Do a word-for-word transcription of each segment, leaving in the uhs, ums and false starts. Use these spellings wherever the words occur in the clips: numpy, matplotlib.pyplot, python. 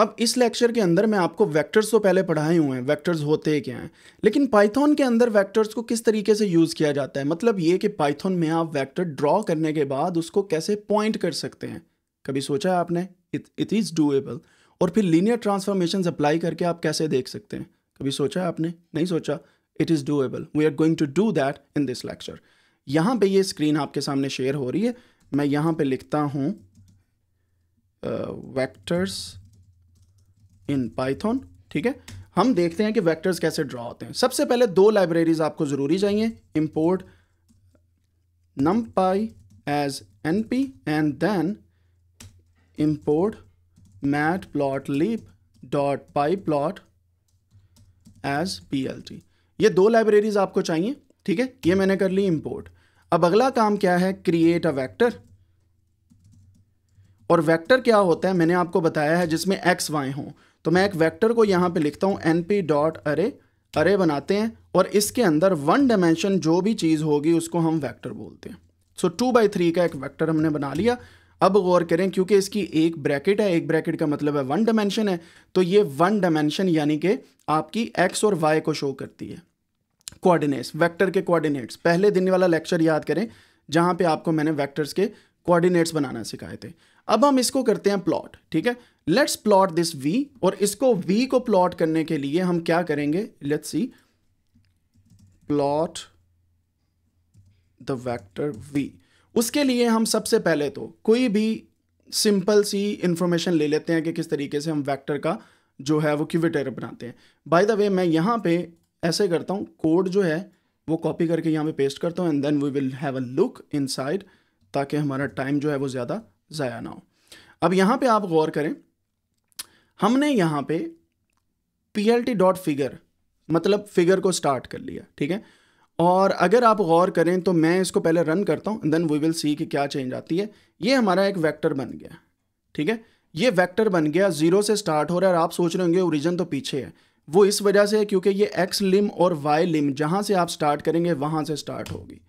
अब इस लेक्चर के अंदर मैं आपको वेक्टर्स तो पहले पढ़ाए हुए हैं, वेक्टर्स होते क्या हैं, लेकिन पाइथन के अंदर वेक्टर्स को किस तरीके से यूज़ किया जाता है, मतलब ये कि पाइथन में आप वेक्टर ड्रॉ करने के बाद उसको कैसे पॉइंट कर सकते हैं। कभी सोचा है आपने? It is doable. और फिर लीनियर ट्रांसफॉर्मेशंस अप्लाई करके आप कैसे देख सकते हैं, कभी सोचा है आपने? नहीं सोचा। It is doable, we are going to do that in this lecture. यहाँ पर ये स्क्रीन आपके सामने शेयर हो रही है, मैं यहाँ पर लिखता हूँ वेक्टर्स इन पाइथन, ठीक है। हम देखते हैं कि वेक्टर्स कैसे ड्रॉ होते हैं। सबसे पहले दो लाइब्रेरीज आपको ज़रूरी चाहिए, import numpy as np and then import matplotlib dot pyplot as plt। ये दो लाइब्रेरीज आपको चाहिए, ठीक है। ये मैंने कर ली इम्पोर्ट। अब अगला काम क्या है, क्रिएट अ वेक्टर। और वेक्टर क्या होता है मैंने आपको बताया है, जिसमें एक्स वाई हों। तो मैं एक वेक्टर को यहाँ पे लिखता हूँ np डॉट अरे, अरे बनाते हैं और इसके अंदर वन डायमेंशन जो भी चीज़ होगी उसको हम वेक्टर बोलते हैं। सो टू बाई थ्री का एक वेक्टर हमने बना लिया। अब गौर करें, क्योंकि इसकी एक ब्रैकेट है, एक ब्रैकेट का मतलब है वन डायमेंशन है, तो ये वन डायमेंशन यानी कि आपकी एक्स और वाई को शो करती है, कोऑर्डिनेट्स, वेक्टर के कोऑर्डिनेट्स। पहले दिन वाला लेक्चर याद करें जहाँ पर आपको मैंने वेक्टर्स के कोऑर्डिनेट्स बनाना सिखाए थे। अब हम इसको करते हैं प्लॉट, ठीक है। लेट्स प्लॉट दिस v, और इसको v को प्लॉट करने के लिए हम क्या करेंगे, let's see plot the vector v। उसके लिए हम सबसे पहले तो कोई भी सिंपल सी इंफॉर्मेशन ले लेते हैं कि किस तरीके से हम वेक्टर का जो है वो क्यूबिटर बनाते हैं। बाय द वे मैं यहाँ पे ऐसे करता हूँ, कोड जो है वो कॉपी करके यहाँ पे पेस्ट करता हूँ and then we will have a look inside, ताकि हमारा टाइम जो है वो ज़्यादा ज़ाया ना हो। अब यहाँ पे आप गौर करें, हमने यहाँ पे plt डॉट फिगर मतलब फिगर को स्टार्ट कर लिया, ठीक है। और अगर आप गौर करें तो मैं इसको पहले रन करता हूँ, देन वी विल सी कि क्या चेंज आती है। ये हमारा एक वेक्टर बन गया, ठीक है। ये वेक्टर बन गया, जीरो से स्टार्ट हो रहा है। और आप सोच रहे होंगे ओरिजिन तो पीछे है, वो इस वजह से है क्योंकि ये एक्स लिम और वाई लिम जहाँ से आप स्टार्ट करेंगे वहाँ से स्टार्ट होगी।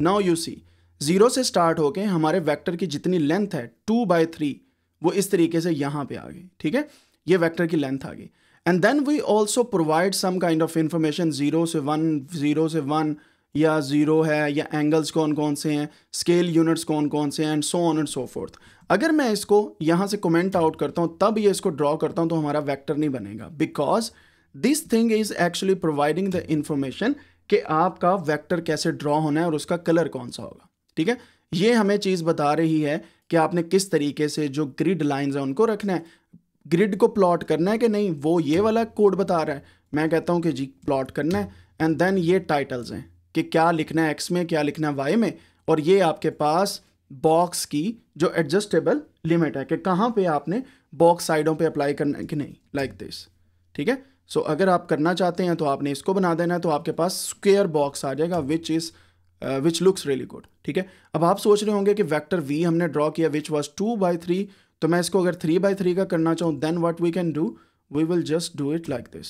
नाउ यू सी, जीरो से स्टार्ट होके हमारे वेक्टर की जितनी लेंथ है टू बाई थ्री, वो इस तरीके से यहाँ पे आ गई, ठीक है। ये वेक्टर की लेंथ आ गई and then we also provide some kind of information, zero से वन, जीरो से वन या जीरो है, या एंगल्स कौन कौन से हैं, स्केल यूनिट्स कौन कौन से हैं, and so on and so forth. अगर मैं इसको यहाँ से कमेंट आउट करता हूँ तब ये इसको ड्रॉ करता हूँ तो हमारा वैक्टर नहीं बनेगा, because this thing is actually providing the information कि आपका वैक्टर कैसे ड्रॉ होना है और उसका कलर कौन सा होगा, ठीक है। ये हमें चीज़ बता रही है कि आपने किस तरीके से जो ग्रिड लाइंस हैं उनको रखना है, ग्रिड को प्लॉट करना है कि नहीं, वो ये वाला कोड बता रहा है। मैं कहता हूँ कि जी प्लॉट करना है एंड देन ये टाइटल्स हैं कि क्या लिखना है एक्स में, क्या लिखना है वाई में, और ये आपके पास बॉक्स की जो एडजस्टेबल लिमिट है कि कहाँ पे आपने बॉक्स साइडों पे अप्लाई करना है कि नहीं, लाइक दिस, ठीक है। सो अगर आप करना चाहते हैं तो आपने इसको बना देना है, तो आपके पास स्क्वेयर बॉक्स आ जाएगा, which is which looks really good, ठीक है। अब आप सोच रहे होंगे कि वेक्टर v हमने ड्रॉ किया which was two by three, तो मैं इसको अगर थ्री बाई थ्री का करना चाहूँ then what we can do, we will just do it like this.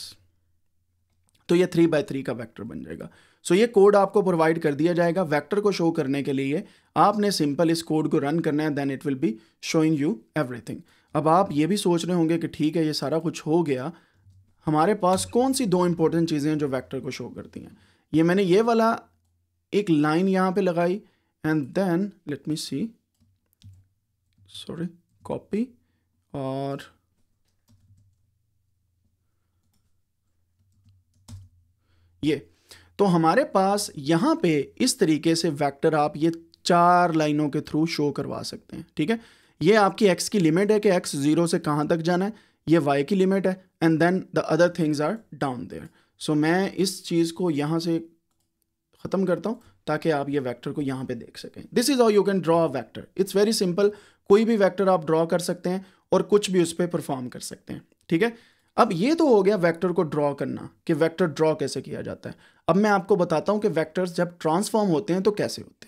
तो ये थ्री बाई थ्री का वेक्टर बन जाएगा। सो so ये कोड आपको प्रोवाइड कर दिया जाएगा वेक्टर को शो करने के लिए। आपने सिंपल इस कोड को रन करना है, then it will be showing you everything. अब आप ये भी सोच रहे होंगे कि ठीक है ये सारा कुछ हो गया, हमारे पास कौन सी दो इंपॉर्टेंट चीज़ें हैं जो वेक्टर को शो करती हैं। ये मैंने ये वाला एक लाइन यहाँ पे लगाई and then let me see, sorry copy, और ये तो हमारे पास यहाँ पे इस तरीके से वेक्टर आप ये चार लाइनों के थ्रू शो करवा सकते हैं, ठीक है। ये आपकी एक्स की लिमिट है कि एक्स जीरो से कहाँ तक जाना है, ये वाई की लिमिट है and then the other things are down there. So मैं इस चीज़ को यहाँ से ख़त्म करता हूँ ताकि आप ये वेक्टर को यहाँ पे देख सकें। This is how you can draw a vector, it's very simple. कोई भी वेक्टर आप ड्रॉ कर सकते हैं और कुछ भी उस पर परफॉर्म कर सकते हैं, ठीक है। अब ये तो हो गया वेक्टर को ड्रॉ करना कि वेक्टर ड्रॉ कैसे किया जाता है। अब मैं आपको बताता हूँ कि वेक्टर्स जब ट्रांसफॉर्म होते हैं तो कैसे होते हैं।